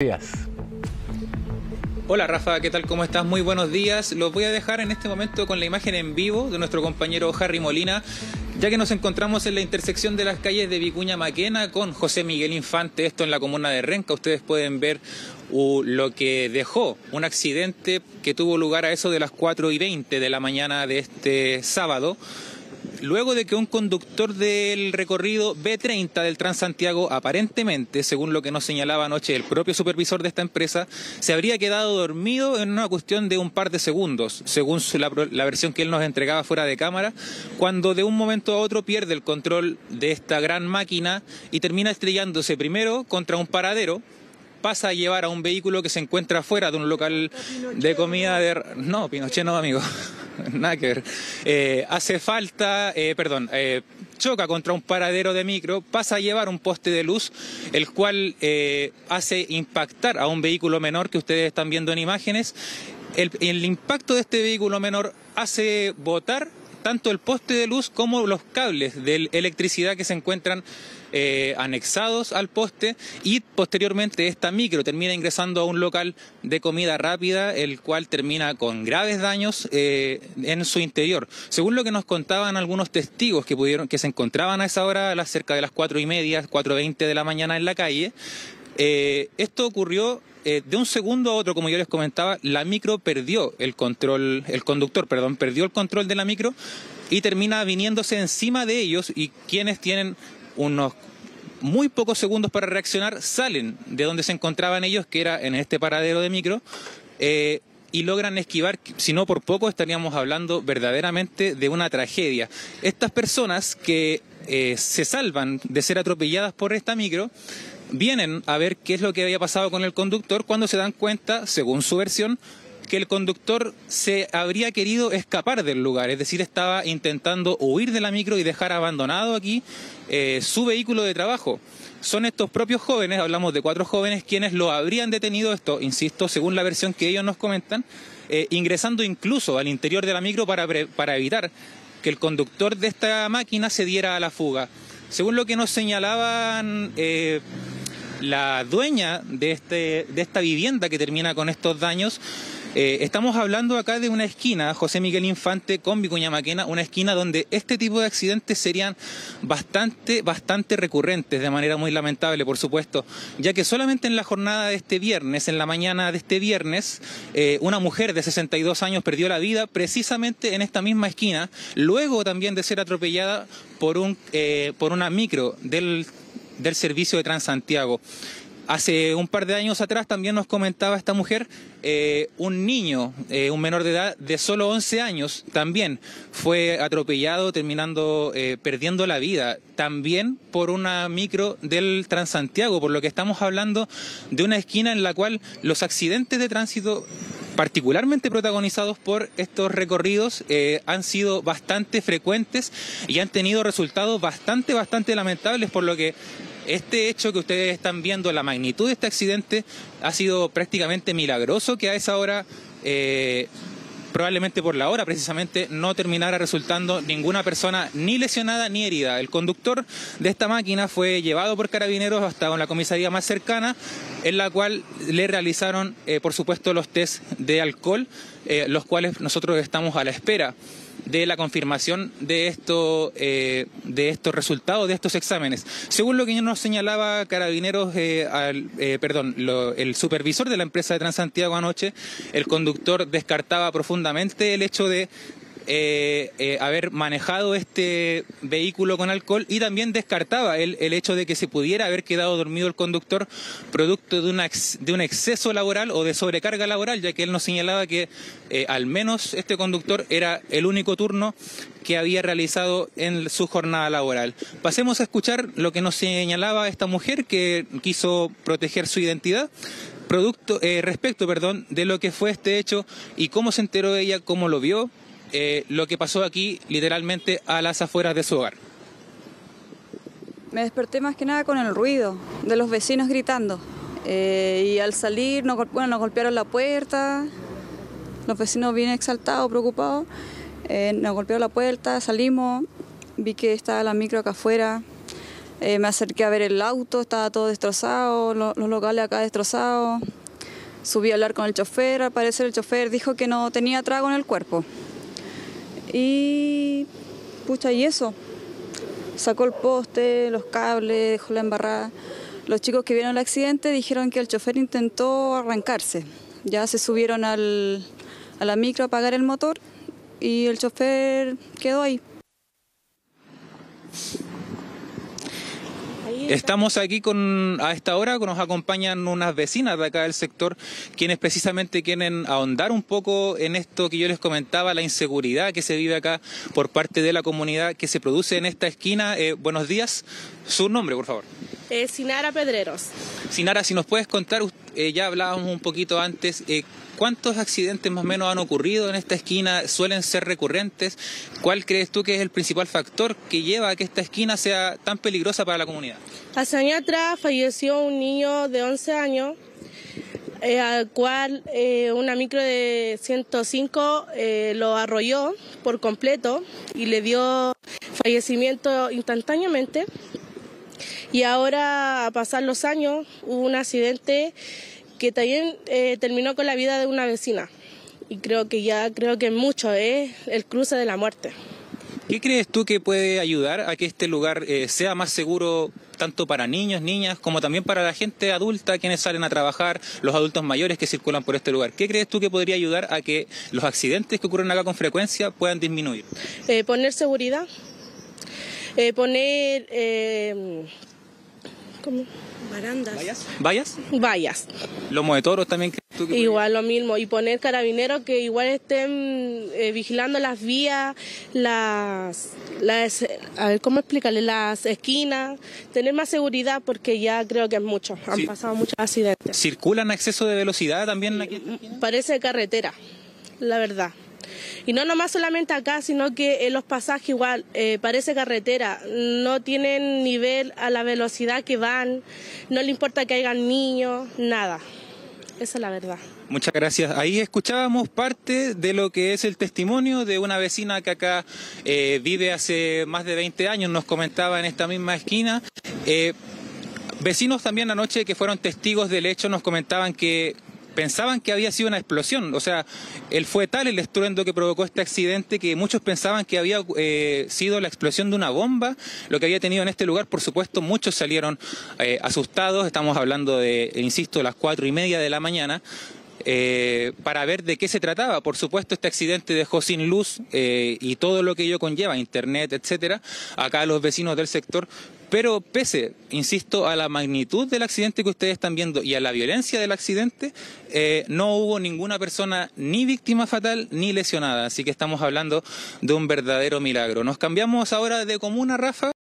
Días. Hola Rafa, ¿qué tal? ¿Cómo estás? Muy buenos días. Los voy a dejar en este momento con la imagen en vivo de nuestro compañero Harry Molina, ya que nos encontramos en la intersección de las calles de Vicuña Mackenna con José Miguel Infante, esto en la comuna de Renca. Ustedes pueden ver lo que dejó un accidente que tuvo lugar a eso de las 4:20 de la mañana de este sábado, luego de que un conductor del recorrido B30 del Transantiago, aparentemente, según lo que nos señalaba anoche el propio supervisor de esta empresa, se habría quedado dormido en una cuestión de un par de segundos, según la versión que él nos entregaba fuera de cámara, cuando de un momento a otro pierde el control de esta gran máquina y termina estrellándose primero contra un paradero, pasa a llevar a un vehículo que se encuentra fuera de un local de comida de... No, Pinochet no, amigo. Nada que ver. Choca contra un paradero de micro, pasa a llevar un poste de luz, el cual hace impactar a un vehículo menor que ustedes están viendo en imágenes. El impacto de este vehículo menor hace botar tanto el poste de luz como los cables de electricidad que se encuentran anexados al poste, y posteriormente esta micro termina ingresando a un local de comida rápida, el cual termina con graves daños en su interior. Según lo que nos contaban algunos testigos que se encontraban a esa hora, cerca de las 4:30, 4:20 de la mañana en la calle, esto ocurrió de un segundo a otro, como yo les comentaba. La micro perdió el control, el conductor, perdón, perdió el control de la micro y termina viniéndose encima de ellos, y quienes tienen unos muy pocos segundos para reaccionar salen de donde se encontraban ellos, que era en este paradero de micro, y logran esquivar. Si no, por poco estaríamos hablando verdaderamente de una tragedia. Estas personas que se salvan de ser atropelladas por esta micro vienen a ver qué es lo que había pasado con el conductor, cuando se dan cuenta, según su versión, que el conductor se habría querido escapar del lugar, es decir, estaba intentando huir de la micro y dejar abandonado aquí su vehículo de trabajo. Son estos propios jóvenes, hablamos de 4 jóvenes, quienes lo habrían detenido, esto, insisto, según la versión que ellos nos comentan, ingresando incluso al interior de la micro para evitar que el conductor de esta máquina se diera a la fuga. Según lo que nos señalaban... la dueña de esta vivienda que termina con estos daños, estamos hablando acá de una esquina, José Miguel Infante con Vicuña Mackenna, una esquina donde este tipo de accidentes serían bastante recurrentes, de manera muy lamentable, por supuesto, ya que solamente en la jornada de este viernes, en la mañana de este viernes, una mujer de 62 años perdió la vida precisamente en esta misma esquina, luego también de ser atropellada por una micro del servicio de Transantiago. Hace un par de años atrás también nos comentaba esta mujer, un niño, un menor de edad de solo 11 años, también fue atropellado, terminando perdiendo la vida, también por una micro del Transantiago, por lo que estamos hablando de una esquina en la cual los accidentes de tránsito, particularmente protagonizados por estos recorridos, han sido bastante frecuentes y han tenido resultados bastante lamentables, por lo que este hecho que ustedes están viendo, la magnitud de este accidente, ha sido prácticamente milagroso que a esa hora, probablemente por la hora precisamente, no terminara resultando ninguna persona ni lesionada ni herida. El conductor de esta máquina fue llevado por carabineros hasta la comisaría más cercana, en la cual le realizaron, por supuesto, los test de alcohol, los cuales nosotros estamos a la espera de la confirmación de estos resultados, de estos exámenes. Según lo que nos señalaba Carabineros, el supervisor de la empresa de Transantiago anoche, el conductor descartaba profundamente el hecho de haber manejado este vehículo con alcohol, y también descartaba el hecho de que se pudiera haber quedado dormido el conductor producto de un exceso laboral o de sobrecarga laboral, ya que él nos señalaba que al menos este conductor era el único turno que había realizado en su jornada laboral. Pasemos a escuchar lo que nos señalaba esta mujer que quiso proteger su identidad respecto de lo que fue este hecho y cómo se enteró de ella, cómo lo vio, lo que pasó aquí, literalmente a las afueras de su hogar. Me desperté más que nada con el ruido de los vecinos gritando, y al salir nos golpearon la puerta, los vecinos bien exaltados, preocupados, nos golpearon la puerta, salimos, vi que estaba la micro acá afuera, Me acerqué a ver el auto, estaba todo destrozado, los locales acá destrozados. Subí a hablar con el chofer, al parecer el chofer dijo que no tenía trago en el cuerpo. Y... pucha, y eso. Sacó el poste, los cables, dejó la embarrada. Los chicos que vieron el accidente dijeron que el chofer intentó arrancarse. Ya se subieron a la micro a apagar el motor y el chofer quedó ahí. Estamos aquí a esta hora, nos acompañan unas vecinas de acá del sector, quienes precisamente quieren ahondar un poco en esto que yo les comentaba, la inseguridad que se vive acá por parte de la comunidad que se produce en esta esquina. Buenos días, su nombre por favor. Sinara Pedreros. Sinara, si nos puedes contar, ya hablábamos un poquito antes, ¿cuántos accidentes más o menos han ocurrido en esta esquina? ¿Suelen ser recurrentes? ¿Cuál crees tú que es el principal factor que lleva a que esta esquina sea tan peligrosa para la comunidad? Hace años atrás falleció un niño de 11 años, al cual una micro de 105 lo arrolló por completo y le dio fallecimiento instantáneamente. Y ahora, a pasar los años, hubo un accidente que también terminó con la vida de una vecina. Y creo que mucho es el cruce de la muerte. ¿Qué crees tú que puede ayudar a que este lugar sea más seguro tanto para niños, niñas, como también para la gente adulta, quienes salen a trabajar, los adultos mayores que circulan por este lugar? ¿Qué crees tú que podría ayudar a que los accidentes que ocurren acá con frecuencia puedan disminuir? Poner seguridad, poner... ¿cómo? Barandas. ¿Vallas? ¿Vallas? Vallas. ¿Lomos de toros también? Igual lo mismo, y poner carabineros que igual estén vigilando las vías, a ver, ¿cómo explicarle? Las esquinas, tener más seguridad porque ya creo que es mucho, han pasado muchos accidentes. ¿Circulan a exceso de velocidad también aquí? Parece carretera, la verdad. Y no nomás solamente acá, sino que los pasajes igual, parece carretera, no tienen nivel a la velocidad que van, no le importa que hayan niños, nada. Esa es la verdad. Muchas gracias. Ahí escuchábamos parte de lo que es el testimonio de una vecina que acá vive hace más de 20 años, nos comentaba en esta misma esquina. Vecinos también anoche que fueron testigos del hecho nos comentaban que pensaban que había sido una explosión, o sea, fue tal el estruendo que provocó este accidente que muchos pensaban que había sido la explosión de una bomba, lo que había tenido en este lugar. Por supuesto, muchos salieron asustados, estamos hablando de, insisto, las 4:30 de la mañana, para ver de qué se trataba. Por supuesto, este accidente dejó sin luz y todo lo que ello conlleva, internet, etcétera, acá los vecinos del sector. Pero pese, insisto, a la magnitud del accidente que ustedes están viendo y a la violencia del accidente, no hubo ninguna persona ni víctima fatal ni lesionada. Así que estamos hablando de un verdadero milagro. Nos cambiamos ahora de comuna, Rafa.